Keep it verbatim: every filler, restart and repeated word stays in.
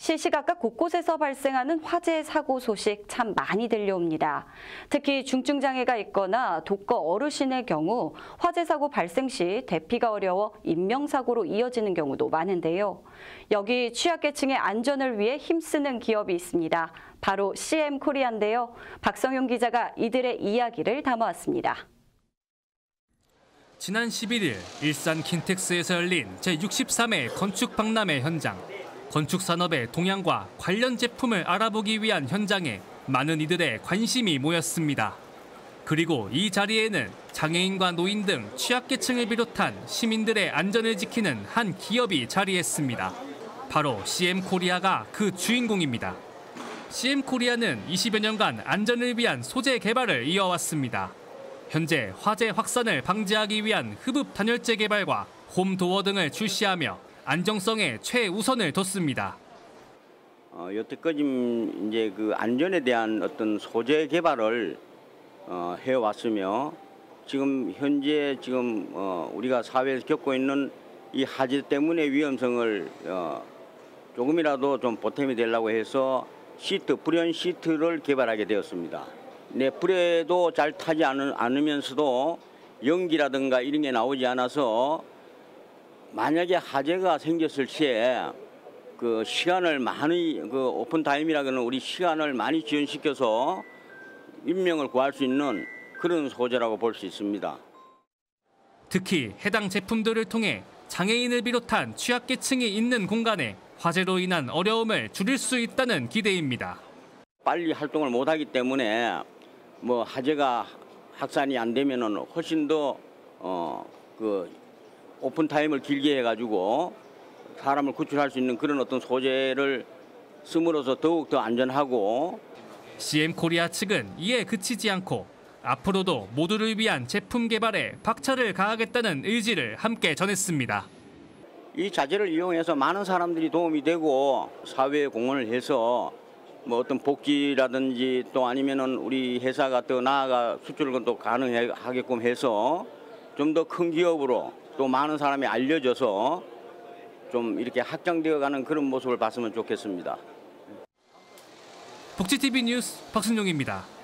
실시각각 곳곳에서 발생하는 화재 사고 소식 참 많이 들려옵니다. 특히 중증장애가 있거나 독거 어르신의 경우 화재 사고 발생 시 대피가 어려워 인명사고로 이어지는 경우도 많은데요. 여기 취약계층의 안전을 위해 힘쓰는 기업이 있습니다. 바로 씨엠코리아인데요. 박성용 기자가 이들의 이야기를 담아왔습니다. 지난 십일 일 일산 킨텍스에서 열린 제육십삼 회 건축박람회 현장. 건축산업의 동향과 관련 제품을 알아보기 위한 현장에 많은 이들의 관심이 모였습니다. 그리고 이 자리에는 장애인과 노인 등 취약계층을 비롯한 시민들의 안전을 지키는 한 기업이 자리했습니다. 바로 씨엠코리아가 그 주인공입니다. 씨엠코리아는 이십여 년간 안전을 위한 소재 개발을 이어왔습니다. 현재 화재 확산을 방지하기 위한 흡입 단열재 개발과 홈도어 등을 출시하며 안정성에 최우선을 뒀습니다. 어, 여태까지 이제 그 안전에 대한 어떤 소재 개발을 어, 해왔으며 지금 현재 지금 어, 우리가 사회에서 겪고 있는 이 화재 때문에 위험성을 어, 조금이라도 좀 보탬이 되려고 해서 시트, 불연 시트를 개발하게 되었습니다. 네, 불에도 잘 타지 않으면서도 연기라든가 이런 게 나오지 않아서 만약에 화재가 생겼을 시에 그 시간을 많이 그 오픈 타임이라고는 우리 시간을 많이 지연시켜서 인명을 구할 수 있는 그런 소재라고 볼 수 있습니다. 특히 해당 제품들을 통해 장애인을 비롯한 취약계층이 있는 공간에 화재로 인한 어려움을 줄일 수 있다는 기대입니다. 빨리 활동을 못하기 때문에 뭐 화재가 확산이 안 되면은 훨씬 더 어 그 오픈 타임을 길게 해가지고 사람을 구출할 수 있는 그런 어떤 소재를 쓰므로서 더욱 더 안전하고. 씨엠코리아 측은 이에 그치지 않고 앞으로도 모두를 위한 제품 개발에 박차를 가하겠다는 의지를 함께 전했습니다. 이 자재를 이용해서 많은 사람들이 도움이 되고 사회에 공헌을 해서 뭐 어떤 복지라든지 또 아니면은 우리 회사가 더 나아가 수출은 또 가능하게끔 해서 좀 더 큰 기업으로. 또 많은 사람이 알려져서 좀 이렇게 확장되어가는 그런 모습을 봤으면 좋겠습니다. 복지티비 뉴스 박성용입니다.